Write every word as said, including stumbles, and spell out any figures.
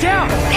down!